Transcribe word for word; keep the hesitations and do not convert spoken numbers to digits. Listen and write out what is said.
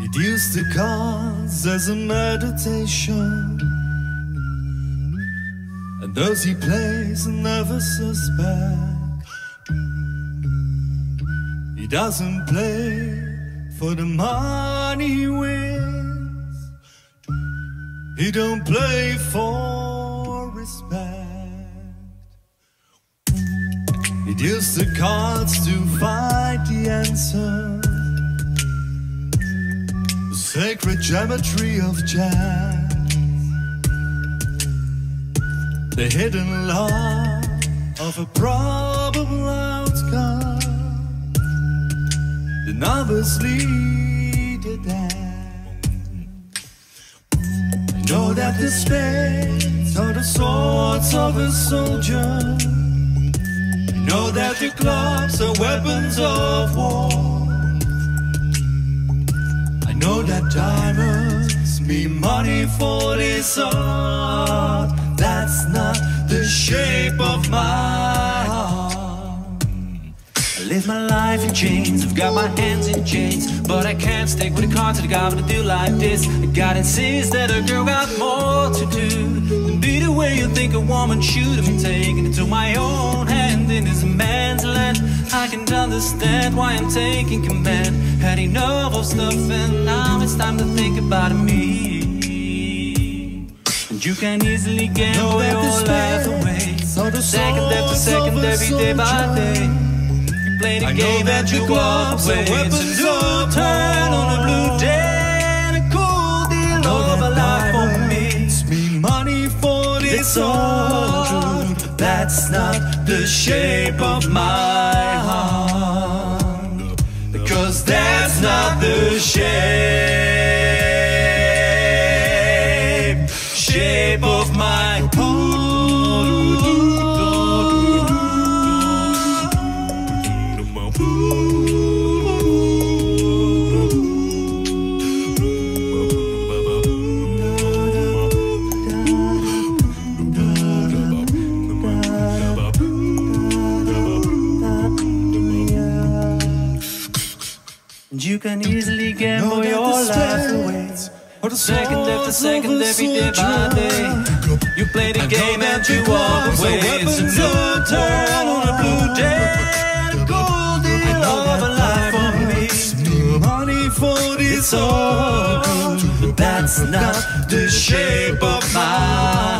It used to cause as a meditation, and those he plays never suspect. He doesn't play for the money he wins. He don't play for respect. He used the cards to find the answer, sacred geometry of jazz, the hidden law of a probable outcome, the numbers lead the dance. I know that the spades are the swords of a soldier. I know that the clubs are weapons of war. Know that diamonds mean money for this art. That's not the shape of my heart. I live my life in chains, I've got my hands in chains, but I can't stick with the cards that I got when I do like this. I gotta insist that a girl got more to do than be the way you think a woman should have been. Taking into my own hand in this man's land, I can understand why I'm taking command. Had enough of stuff and now it's time to think about me. And you can easily gamble your life away, second after second, every day by day. You play the game that you walk away. It's a new turn on a blue day and a cool deal of a life for me. It's me money for this all. That's not the shape of my heart, because that's not the shape, shape of my second after second, every day by day. You play the game and you walk away. It's a new turn on a blue day, a gold deal of a life for me. Money for this all, that's not the shape of mine.